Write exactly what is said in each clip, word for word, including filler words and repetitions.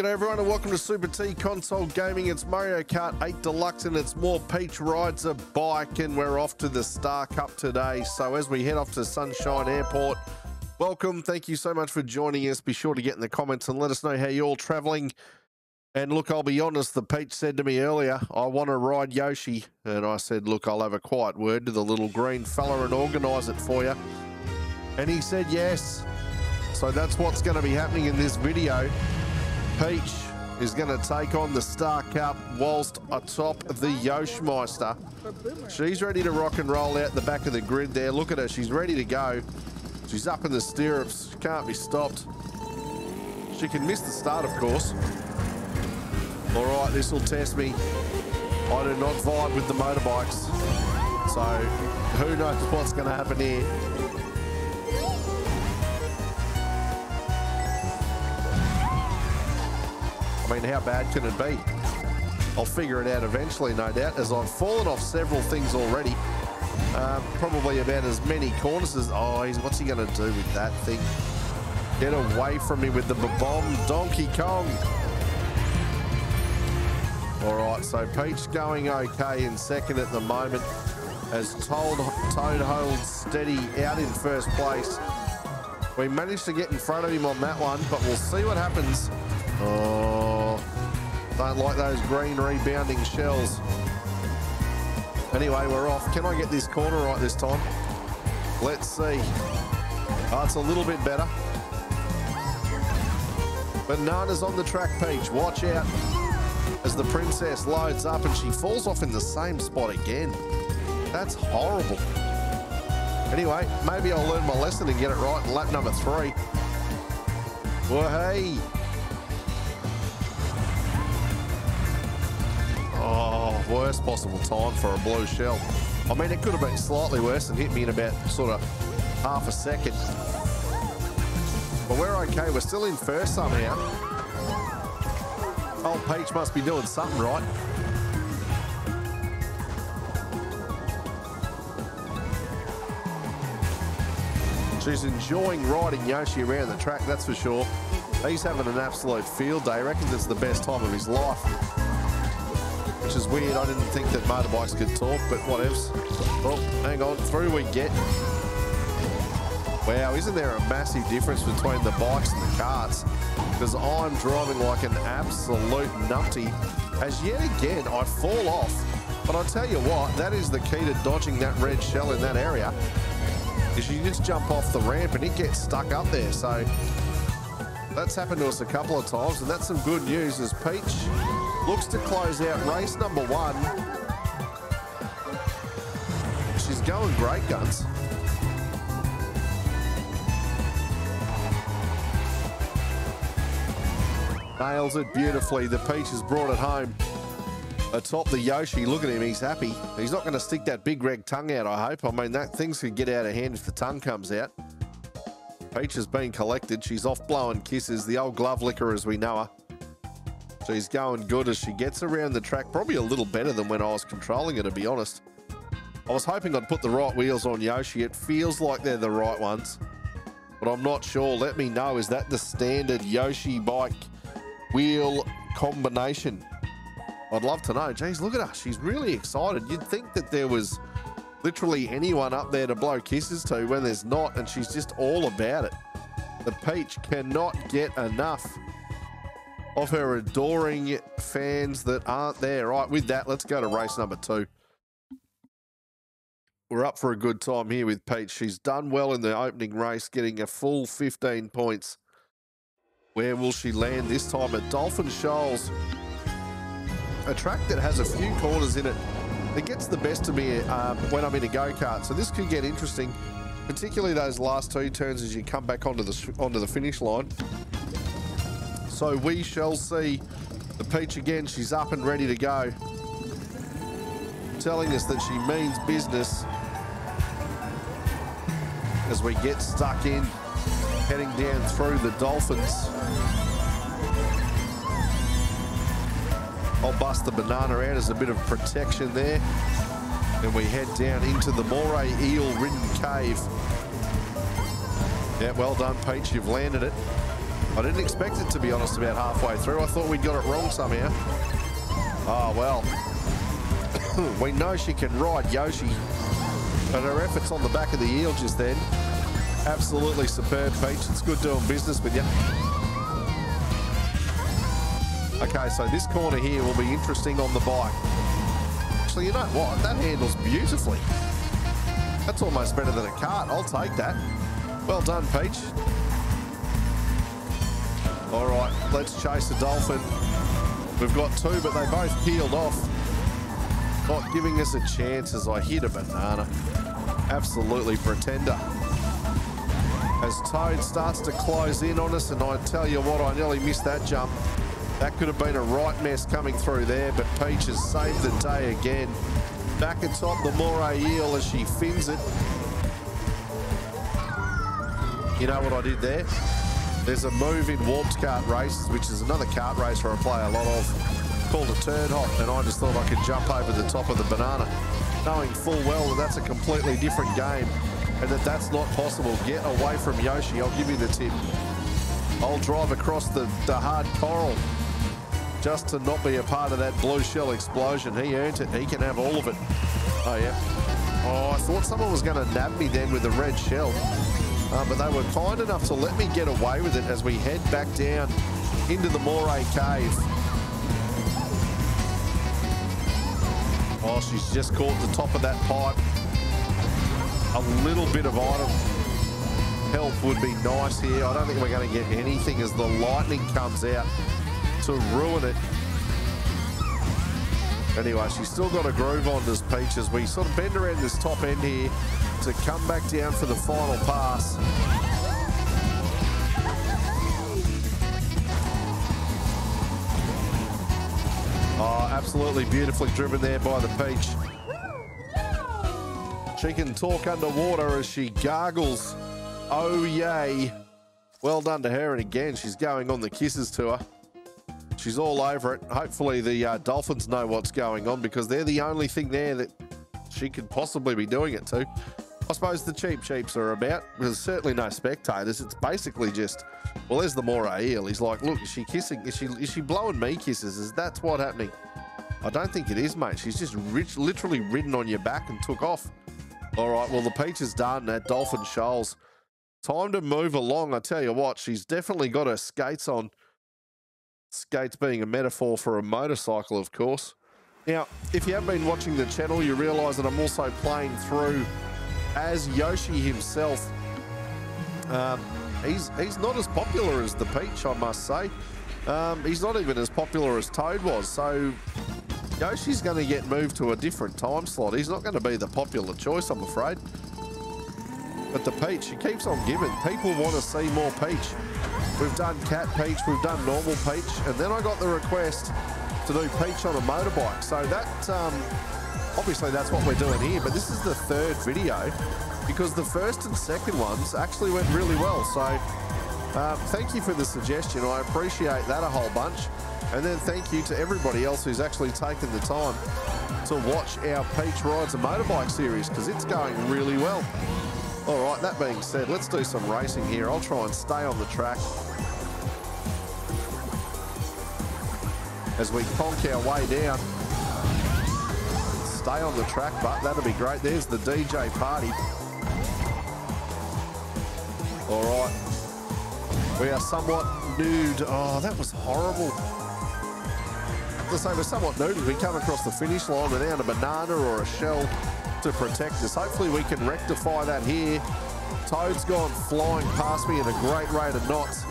G'day everyone and welcome to Super T Console Gaming. It's Mario Kart eight Deluxe and it's more Peach rides a bike, and we're off to the Star Cup today. So as we head off to Sunshine Airport, welcome. Thank you so much for joining us. Be sure to get in the comments and let us know how you're all traveling. And look, I'll be honest, the Peach said to me earlier, I want to ride Yoshi. And I said, look, I'll have a quiet word to the little green fella and organise it for you. And he said yes. So that's what's going to be happening in this video. Peach is going to take on the Star Cup whilst atop the Yoshmeister. She's ready to rock and roll out the back of the grid there. Look at her. She's ready to go. She's up in the stirrups. Can't be stopped. She can miss the start, of course. All right, this will test me. I do not vibe with the motorbikes. So who knows what's going to happen here. I mean, how bad can it be? I'll figure it out eventually, no doubt, as I've fallen off several things already. Um, probably about as many corners as... Oh, he's, what's he going to do with that thing? Get away from me with the bomb, Donkey Kong. All right, so Peach going okay in second at the moment, as Toad, Toad holds steady out in first place. We managed to get in front of him on that one, but we'll see what happens. Oh, don't like those green rebounding shells. Anyway, we're off. Can I get this corner right this time? Let's see. Oh, it's a little bit better. Bananas on the track, Peach. Watch out as the princess loads up and she falls off in the same spot again. That's horrible. Anyway, maybe I'll learn my lesson and get it right in lap number three. Whoa, hey. Oh, worst possible time for a blue shell. I mean, it could have been slightly worse and hit me in about sort of half a second. But we're okay. We're still in first somehow. Old Peach must be doing something right. She's enjoying riding Yoshi around the track, that's for sure. He's having an absolute field day. He reckons it's the best time of his life. Which is weird, I didn't think that motorbikes could talk, but whatevs. Oh, hang on, through we get. Wow, isn't there a massive difference between the bikes and the carts? Because I'm driving like an absolute numpty. As yet again, I fall off. But I'll tell you what, that is the key to dodging that red shell in that area. Is you just jump off the ramp and it gets stuck up there. So that's happened to us a couple of times, and that's some good news as Peach looks to close out race number one. She's going great guns. Nails it beautifully. The Peach has brought it home atop the Yoshi. Look at him, he's happy. He's not going to stick that big red tongue out, I hope. I mean, that things could get out of hand if the tongue comes out. Peach has been collected. She's off blowing kisses. The old glove licker as we know her. She's going good as she gets around the track, probably a little better than when I was controlling her, to be honest. I was hoping I'd put the right wheels on Yoshi. It feels like they're the right ones, but I'm not sure. Let me know, is that the standard Yoshi bike wheel combination? I'd love to know. Jeez, look at her. She's really excited. You'd think that there was literally anyone up there to blow kisses to when there's not, and she's just all about it. The Peach cannot get enough of her adoring fans that aren't there. Right, with that, let's go to race number two. We're up for a good time here with Peach. She's done well in the opening race, getting a full fifteen points. Where will she land this time at Dolphin Shoals? A track that has a few corners in it. It gets the best of me um, when I'm in a go-kart, so this could get interesting, particularly those last two turns as you come back onto the, onto the finish line. So we shall see the Peach again. She's up and ready to go. Telling us that she means business as we get stuck in, heading down through the Dolphins. I'll bust the banana out as a bit of protection there. And we head down into the moray eel-ridden cave. Yeah, well done, Peach. You've landed it. I didn't expect it, to be honest, about halfway through. I thought we'd got it wrong somehow. Ah, well. We know she can ride Yoshi. And her efforts on the back of the eel just then. Absolutely superb, Peach. It's good doing business with you. Okay, so this corner here will be interesting on the bike. Actually, you know what? That handles beautifully. That's almost better than a cart. I'll take that. Well done, Peach. All right, let's chase the dolphin. We've got two, but they both peeled off. Not giving us a chance as I hit a banana. Absolutely pretender. As Toad starts to close in on us, and I tell you what, I nearly missed that jump. That could have been a right mess coming through there, but Peach has saved the day again. Back atop the moray eel as she fins it. You know what I did there? There's a move in Warped Kart Race, which is another kart race where I play a lot of, called a turn hop, and I just thought I could jump over the top of the banana, knowing full well that that's a completely different game and that that's not possible. Get away from Yoshi, I'll give you the tip. I'll drive across the, the hard coral just to not be a part of that blue shell explosion. He earned it, he can have all of it. Oh yeah. Oh, I thought someone was gonna nab me then with the red shell. Uh, but they were kind enough to let me get away with it as we head back down into the Moray Cave. Oh, she's just caught the top of that pipe. A little bit of item help would be nice here. I don't think we're going to get anything as the lightning comes out to ruin it. Anyway, she's still got a groove on this Peach as we sort of bend around this top end here to come back down for the final pass. Oh, absolutely beautifully driven there by the Peach. She can talk underwater as she gargles. Oh, yay. Well done to her. And again, she's going on the kisses to her. She's all over it. Hopefully the uh, dolphins know what's going on because they're the only thing there that she could possibly be doing it to. I suppose the cheap cheaps are about. There's certainly no spectators. It's basically just, well, there's the moray eel. He's like, look, is she kissing? Is she is she blowing me kisses? Is that's what happening? I don't think it is, mate. She's just rich, literally ridden on your back and took off. All right, well, the Peach is done at Dolphin Shoals. Time to move along. I tell you what, she's definitely got her skates on. Skates being a metaphor for a motorcycle, of course. Now, if you have been watching the channel, you realise that I'm also playing through as Yoshi himself. Um, he's he's not as popular as the Peach, I must say. Um, he's not even as popular as Toad was, so Yoshi's going to get moved to a different time slot. He's not going to be the popular choice, I'm afraid. But the Peach, she keeps on giving. People want to see more Peach. We've done Cat Peach, we've done Normal Peach, and then I got the request to do Peach on a motorbike. So that, um, obviously that's what we're doing here, but this is the third video because the first and second ones actually went really well. So um, thank you for the suggestion. I appreciate that a whole bunch. And then thank you to everybody else who's actually taken the time to watch our Peach Rides a Motorbike series because it's going really well. All right, that being said, let's do some racing here. I'll try and stay on the track as we conk our way down. Stay on the track, but that'll be great. There's the D J party. All right. We are somewhat nude. Oh, that was horrible. Let's say we're somewhat nude as we come across the finish line without a banana or a shell to protect us. Hopefully we can rectify that here. Toad's gone flying past me at a great rate of knots.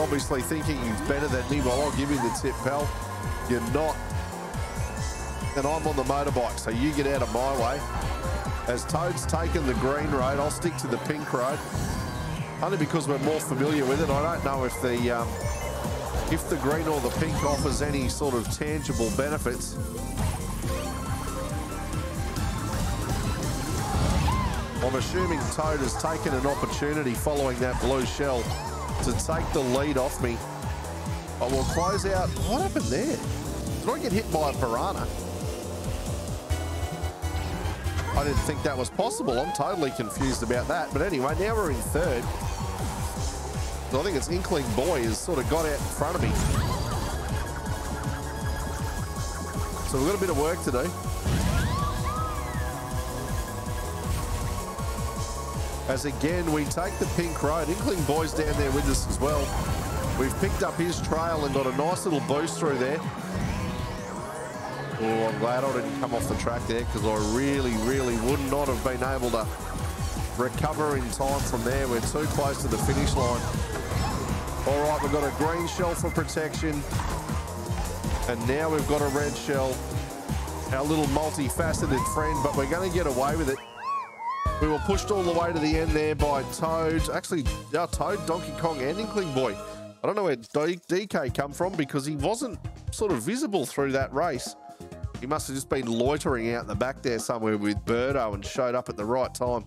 Obviously thinking he's better than me. Well, I'll give you the tip, pal. You're not. And I'm on the motorbike, so you get out of my way. As Toad's taken the green road, I'll stick to the pink road. Only because we're more familiar with it. I don't know if the, um, if the green or the pink offers any sort of tangible benefits. I'm assuming Toad has taken an opportunity following that blue shell to take the lead off me. But we'll close out. What happened there? Did I get hit by a piranha? I didn't think that was possible. I'm totally confused about that. But anyway, now we're in third. So I think it's Inkling Boy has sort of got out in front of me. So we've got a bit of work to do. As again, we take the pink road. Inkling Boy's down there with us as well. We've picked up his trail and got a nice little boost through there. Oh, I'm glad I didn't come off the track there because I really, really would not have been able to recover in time from there. We're too close to the finish line. All right, we've got a green shell for protection. And now we've got a red shell. Our little multifaceted friend, but we're going to get away with it. We were pushed all the way to the end there by Toad. Actually, our Toad, Donkey Kong, and Inkling Boy. I don't know where D K come from because he wasn't sort of visible through that race. He must have just been loitering out in the back there somewhere with Birdo and showed up at the right time.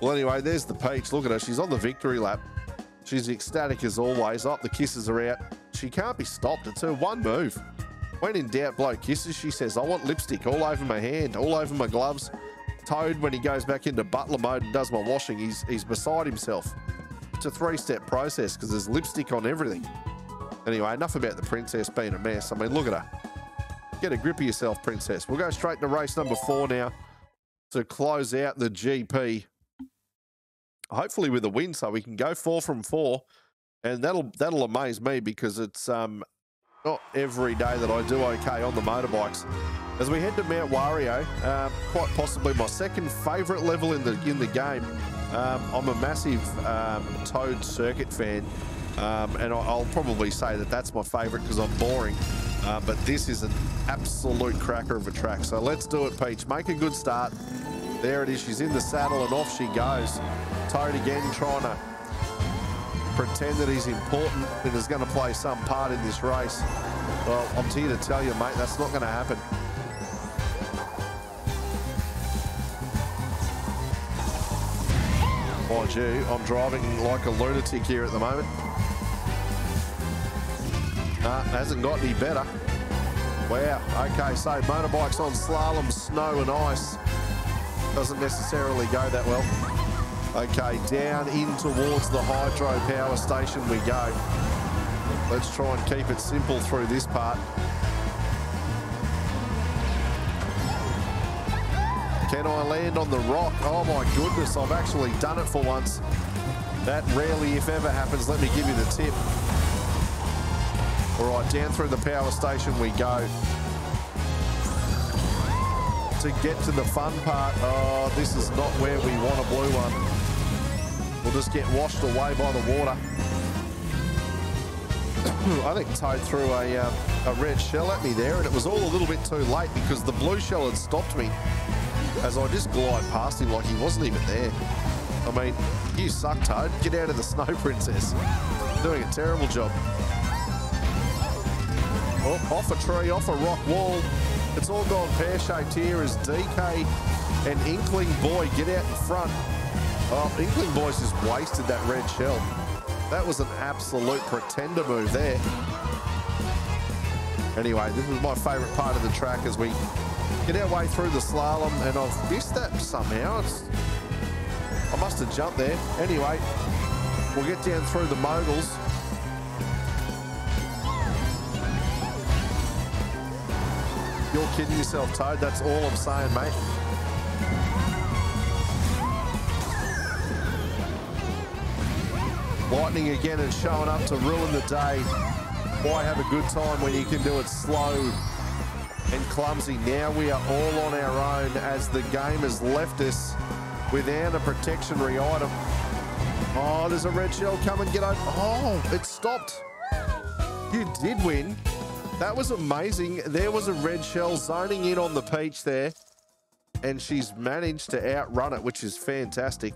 Well, anyway, there's the Peach. Look at her. She's on the victory lap. She's ecstatic as always. Up, oh, the kisses are out. She can't be stopped. It's her one move. When in doubt, blow kisses. She says, I want lipstick all over my hand, all over my gloves. Toad, when he goes back into butler mode and does my washing, he's, he's beside himself. It's a three-step process because there's lipstick on everything. Anyway, enough about the princess being a mess. I mean, look at her. Get a grip of yourself, princess. We'll go straight to race number four now to close out the G P. Hopefully with a win so we can go four from four. And that'll that'll amaze me because it's um not every day that I do okay on the motorbikes. As we head to Mount Wario, uh, quite possibly my second favourite level in the in the game. Um, I'm a massive um, Toad Circuit fan, um, and I'll probably say that that's my favourite because I'm boring. Uh, but this is an absolute cracker of a track. So let's do it, Peach. Make a good start. There it is. She's in the saddle and off she goes. Toad again trying to pretend that he's important and is going to play some part in this race. Well, I'm here to tell you, mate, that's not going to happen. Oh, gee, I'm driving like a lunatic here at the moment. Nah, it hasn't got any better. Wow, okay, so motorbikes on slalom, snow and ice. Doesn't necessarily go that well. Okay, down in towards the hydro power station we go. Let's try and keep it simple through this part. Can I land on the rock? Oh my goodness, I've actually done it for once. That rarely, if ever, happens. Let me give you the tip. All right, down through the power station we go. To get to the fun part, oh, this is not where we want a blue one. We'll just get washed away by the water. I think Toad threw a, um, a red shell at me there, and it was all a little bit too late because the blue shell had stopped me. As I just glide past him like he wasn't even there. I mean, you suck, Toad. Get out of the snow, princess. Doing a terrible job. Oh, off a tree, off a rock wall. It's all gone pear-shaped here as D K and Inkling Boy get out in front. Oh, Inkling Boy's just wasted that red shell. That was an absolute pretender move there. Anyway, this was my favourite part of the track as we get our way through the slalom, and I've missed that somehow. It's, I must have jumped there. Anyway, we'll get down through the moguls. You're kidding yourself, Toad. That's all I'm saying, mate. Lightning again and showing up to ruin the day. Why have a good time when you can do it slow and clumsy? Now we are all on our own as the game has left us without a protectionary item. Oh, there's a red shell coming. Get over. Oh, it stopped. You did win. That was amazing. There was a red shell zoning in on the Peach there, and she's managed to outrun it, which is fantastic.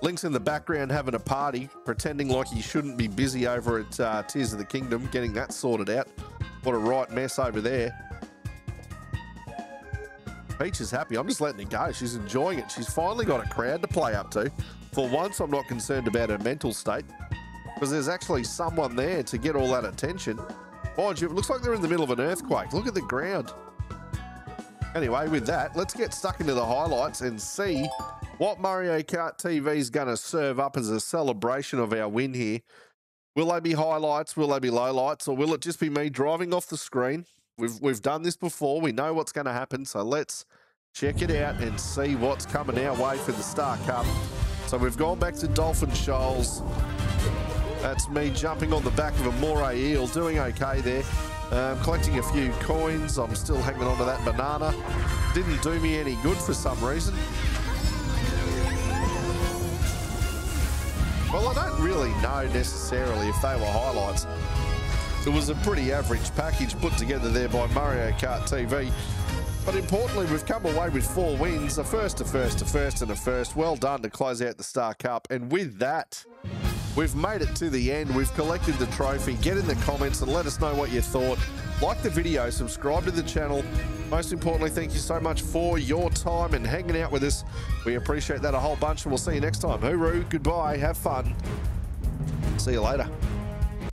Link's in the background having a party, pretending like he shouldn't be busy over at uh, Tears of the Kingdom, getting that sorted out. What a right mess over there. Peach is happy. I'm just letting her go. She's enjoying it. She's finally got a crowd to play up to. For once, I'm not concerned about her mental state, because there's actually someone there to get all that attention. Oh, it looks like they're in the middle of an earthquake. Look at the ground. Anyway, with that, let's get stuck into the highlights and see What Mario Kart T V is going to serve up as a celebration of our win here? Will they be highlights? Will they be lowlights? Or will it just be me driving off the screen? We've, we've done this before. We know what's going to happen. So let's check it out and see what's coming our way for the Star Cup. So we've gone back to Dolphin Shoals. That's me jumping on the back of a moray eel, doing okay there. Um, collecting a few coins. I'm still hanging on to that banana. Didn't do me any good for some reason. Well, I don't really know necessarily if they were highlights. It was a pretty average package put together there by Mario Kart T V. But importantly, we've come away with four wins, a first, a first, a first, and a first. Well done to close out the Star Cup. And with that, we've made it to the end. We've collected the trophy. Get in the comments and let us know what you thought. Like the video, subscribe to the channel. Most importantly, thank you so much for your time and hanging out with us. We appreciate that a whole bunch, and we'll see you next time. Hooroo, goodbye, have fun. See you later.